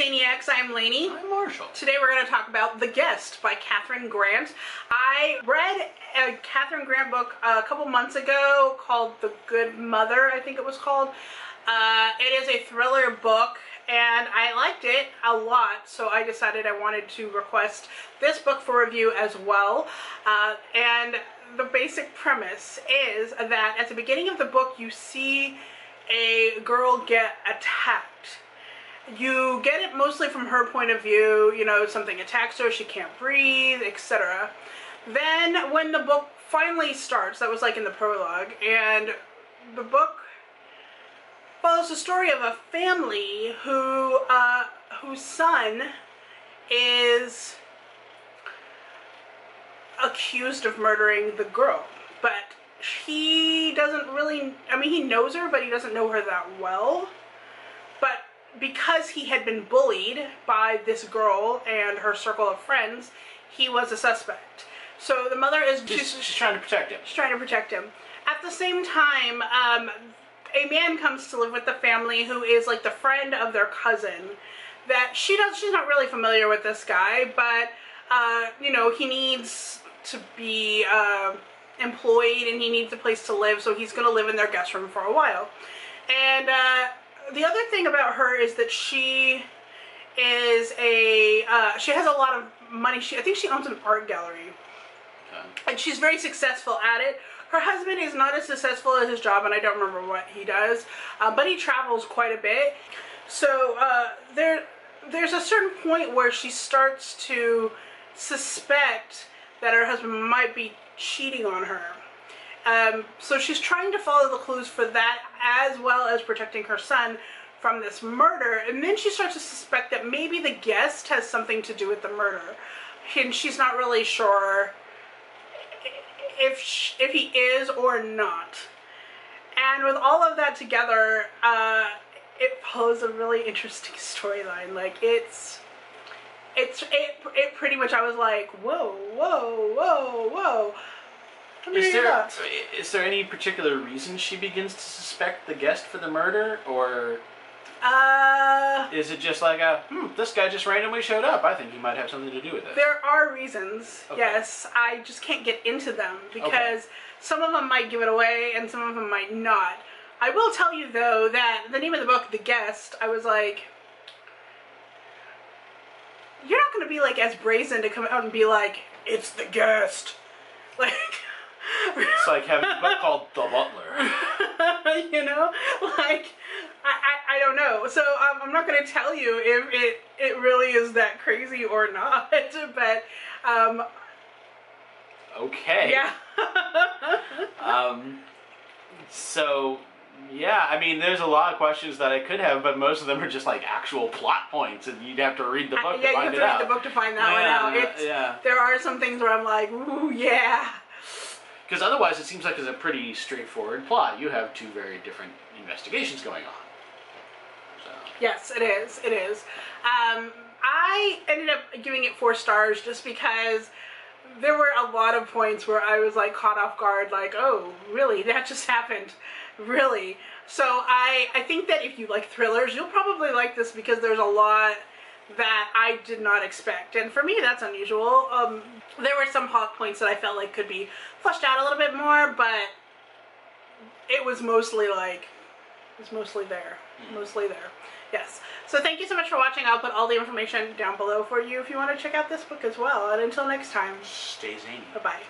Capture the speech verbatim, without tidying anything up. Zaniacs, I'm Lainey. I'm Marshall. Today we're going to talk about The Guest by Cathryn Grant. I read a Cathryn Grant book a couple months ago called The Good Mother, I think it was called. Uh, it is a thriller book and I liked it a lot, so I decided I wanted to request this book for review as well. Uh, and the basic premise is that at the beginning of the book you see a girl get attacked. You get it mostly from her point of view, you know, something attacks her, she can't breathe, et cetera. Then when the book finally starts, that was like in the prologue, and the book follows the story of a family who, uh, whose son is accused of murdering the girl, but he doesn't really, I mean, he knows her, but he doesn't know her that well. But because he had been bullied by this girl and her circle of friends, he was a suspect. So the mother is just... She's, she's trying to protect him. She's trying to protect him. At the same time, um, a man comes to live with the family who is like the friend of their cousin. That she does, she's not really familiar with this guy, but, uh, you know, he needs to be... Uh, employed and he needs a place to live, so he's gonna live in their guest room for a while. And uh, the other thing about her is that she is a uh, she has a lot of money. She I think she owns an art gallery. Okay. And she's very successful at it. Her husband is not as successful at his job, and I don't remember what he does, uh, but he travels quite a bit. So uh, there there's a certain point where she starts to suspect that her husband might be cheating on her. Um, so she's trying to follow the clues for that, as well as protecting her son from this murder. And then she starts to suspect that maybe the guest has something to do with the murder. And she's not really sure if, she, if he is or not. And with all of that together, uh, it follows a really interesting storyline. Like, it's... It's it, it pretty much, I was like, whoa, whoa, whoa, whoa. I mean, is there, yeah. Is there any particular reason she begins to suspect the guest for the murder, or uh, is it just like a, hmm, this guy just randomly showed up, I think he might have something to do with it? There are reasons, okay. Yes. I just can't get into them, because okay. Some of them might give it away, and some of them might not. I will tell you, though, that the name of the book, The Guest, I was like... You're not going to be like as brazen to come out and be like, it's the guest. Like, it's like having a book called The Butler. You know, like I, I, I don't know. So um, I'm not going to tell you if it it really is that crazy or not. But um, okay. Yeah. um. So. Yeah, I mean, there's a lot of questions that I could have, but most of them are just like actual plot points, and you'd have to read the book I, yeah, to find it out. Yeah, you have to read out. the book to find that yeah, one out. It's, yeah. There are some things where I'm like, ooh, yeah. Because otherwise it seems like it's a pretty straightforward plot. You have two very different investigations going on. So. Yes, it is. It is. Um, I ended up giving it four stars just because... There were a lot of points where I was like caught off guard, like, oh, really? That just happened? Really? So I, I think that if you like thrillers, you'll probably like this, because there's a lot that I did not expect. And for me, that's unusual. Um, there were some hot points that I felt like could be fleshed out a little bit more, but it was mostly like, it was mostly there. Mm-hmm. Mostly there. Yes. So thank you so much for watching. I'll put all the information down below for you if you want to check out this book as well. And until next time, stay zany. Bye-bye.